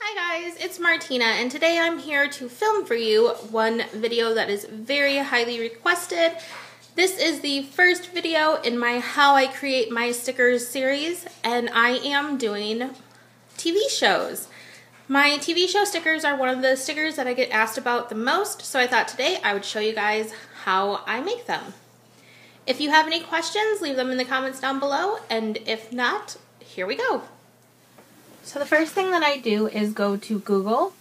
Hi guys, it's Martina, and today I'm here to film for you one video that is very highly requested. This is the first video in my How I Create My Stickers series, and I am doing TV shows. My TV show stickers are one of the stickers that I get asked about the most, so I thought today I would show you guys how I make them. If you have any questions, leave them in the comments down below, and if not, here we go. So the first thing that I do is go to Google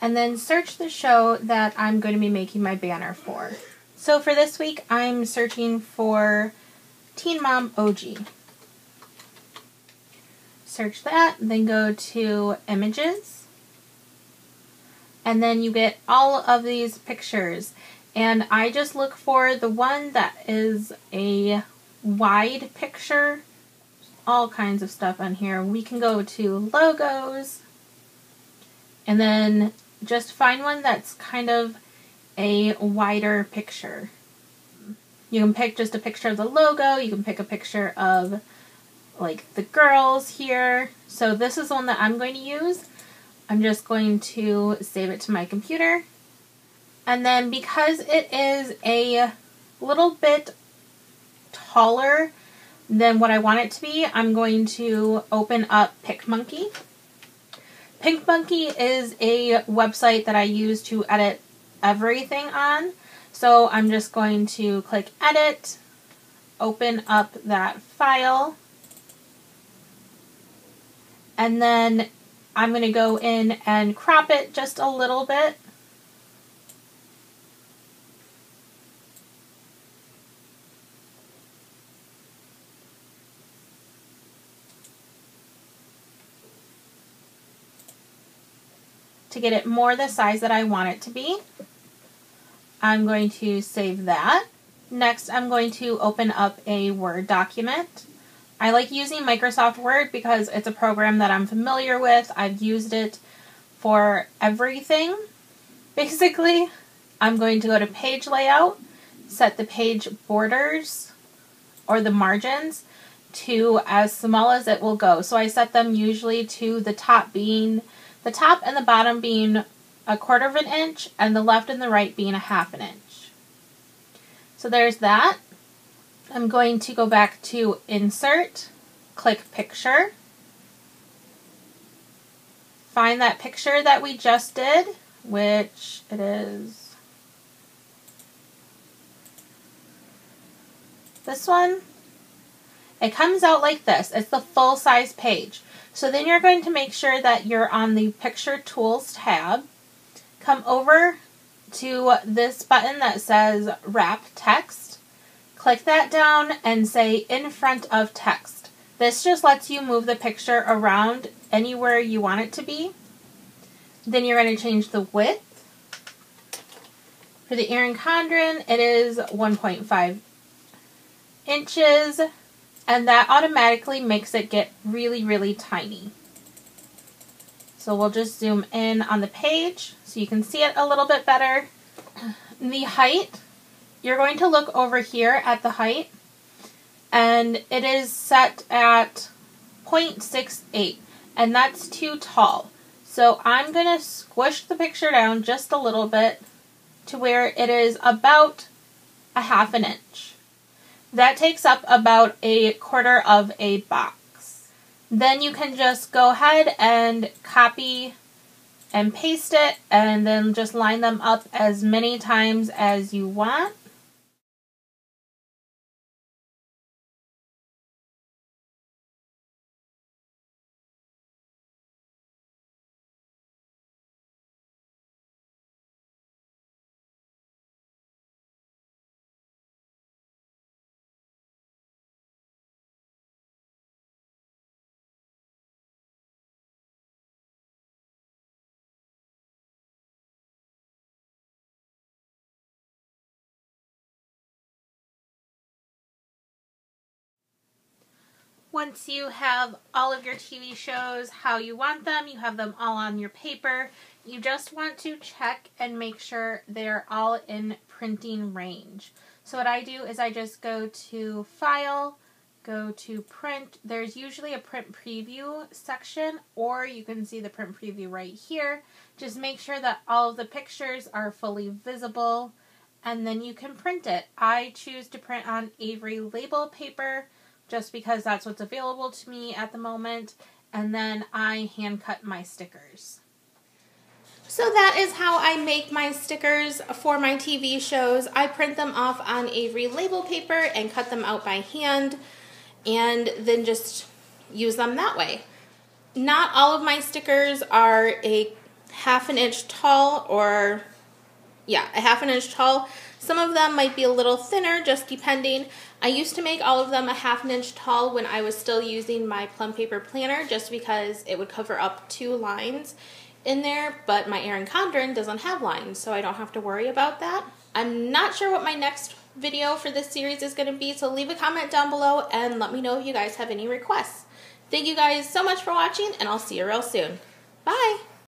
and then search the show that I'm going to be making my banner for. So for this week, I'm searching for Teen Mom OG. Search that, then go to Images. And then you get all of these pictures. And I just look for the one that is a wide picture. All kinds of stuff on here. We can go to logos and then just find one that's kind of a wider picture. You can pick just a picture of the logo, you can pick a picture of like the girls here. So this is one that I'm going to use. I'm just going to save it to my computer. And then because it is a little bit taller then what I want it to be, I'm going to open up PicMonkey. PicMonkey is a website that I use to edit everything on. So I'm just going to click edit, open up that file, and then I'm going to go in and crop it just a little bit. To get it more the size that I want it to be. I'm going to save that. Next, I'm going to open up a Word document. I like using Microsoft Word because it's a program that I'm familiar with. I've used it for everything. Basically, I'm going to go to page layout, set the page borders or the margins to as small as it will go. So I set them usually to the top being the top and the bottom being 1/4 of an inch and the left and the right being 1/2 an inch. So there's that. I'm going to go back to Insert, click Picture, find that picture that we just did, which it is this one. It comes out like this. It's the full size page. So then you're going to make sure that you're on the Picture Tools tab. Come over to this button that says Wrap Text. Click that down and say In Front of Text. This just lets you move the picture around anywhere you want it to be. Then you're going to change the width. For the Erin Condren, it is 1.5 inches. And that automatically makes it get really, really tiny. So we'll just zoom in on the page so you can see it a little bit better. The height, you're going to look over here at the height, and it is set at 0.68, and that's too tall. So I'm gonna squish the picture down just a little bit to where it is about 1/2 an inch. That takes up about 1/4 of a box. Then you can just go ahead and copy and paste it and then just line them up as many times as you want. Once you have all of your TV shows how you want them, you have them all on your paper, you just want to check and make sure they're all in printing range. So what I do is I just go to File, go to print, there's usually a print preview section, or you can see the print preview right here. Just make sure that all of the pictures are fully visible, and then you can print it. I choose to print on Avery label paper just because that's what's available to me at the moment, and then I hand cut my stickers. So that is how I make my stickers for my TV shows. I print them off on Avery label paper and cut them out by hand, and then just use them that way. Not all of my stickers are a half an inch tall. Some of them might be a little thinner, just depending. I used to make all of them a half an inch tall when I was still using my plum paper planner, just because it would cover up two lines in there, but my Erin Condren doesn't have lines, so I don't have to worry about that. I'm not sure what my next video for this series is going to be, so leave a comment down below and let me know if you guys have any requests. Thank you guys so much for watching, and I'll see you real soon. Bye!